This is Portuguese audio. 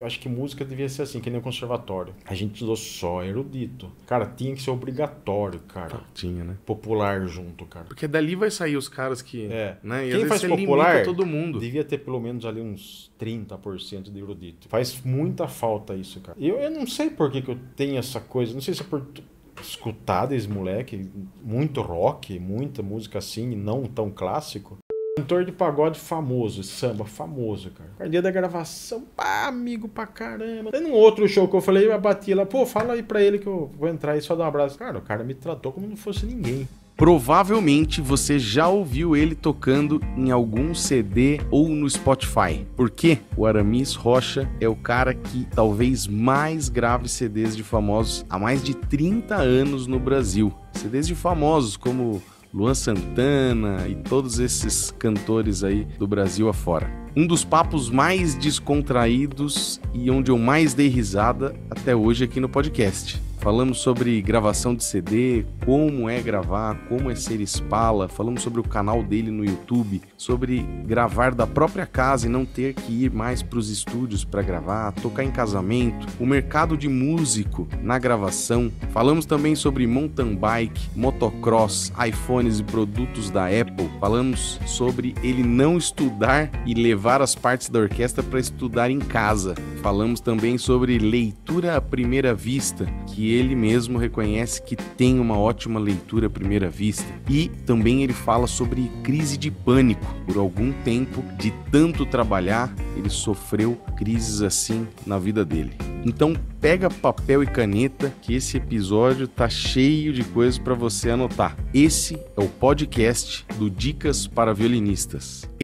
Eu acho que música devia ser assim, que nem o conservatório. A gente estudou só erudito. Cara, tinha que ser obrigatório, cara. Tá, tinha, né? Popular junto, cara. Porque dali vai sair os caras que... É. Né? E quem às faz vezes popular, todo mundo. Devia ter pelo menos ali uns 30% de erudito. Faz muita falta isso, cara. Eu não sei por que eu tenho essa coisa. Não sei se é por... escutar desse moleque, muito rock, muita música assim, não tão clássico. Cantor de pagode famoso, samba famoso, cara. Perdia da gravação, pá, amigo pra caramba. Tem um outro show que eu falei, eu bati lá, pô, fala aí pra ele que eu vou entrar aí só dar um abraço. Cara, o cara me tratou como não fosse ninguém. Provavelmente você já ouviu ele tocando em algum CD ou no Spotify. Porque o Aramis Rocha é o cara que talvez mais grave CDs de famosos há mais de 30 anos no Brasil. CDs de famosos como Luan Santana e todos esses cantores aí do Brasil afora. Um dos papos mais descontraídos e onde eu mais dei risada até hoje aqui no podcast. Falamos sobre gravação de CD, como é gravar, como é ser espala. Falamos sobre o canal dele no YouTube, sobre gravar da própria casa e não ter que ir mais para os estúdios para gravar, tocar em casamento, o mercado de músico na gravação. Falamos também sobre mountain bike, motocross, iPhones e produtos da Apple. Falamos sobre ele não estudar e levar as partes da orquestra para estudar em casa. Falamos também sobre leitura à primeira vista, que ele mesmo reconhece que tem uma ótima leitura à primeira vista. E também ele fala sobre crise de pânico. Por algum tempo, de tanto trabalhar, ele sofreu crises assim na vida dele. Então, pega papel e caneta, que esse episódio tá cheio de coisas para você anotar. Esse é o podcast do Dicas para Violinistas.